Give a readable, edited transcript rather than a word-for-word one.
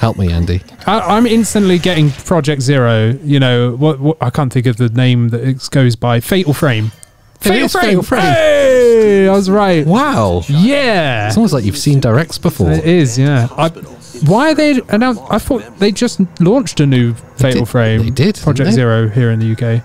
Help me, Andy. I'm instantly getting Project Zero. You know, what I can't think of the name that it goes by. Fatal Frame. Fatal Frame. Hey, I was right. Wow. Yeah. It's almost like you've seen directs before. It is, yeah. Why are they announced? I thought they just launched a new Fatal Frame. They did. Project Zero here in the UK.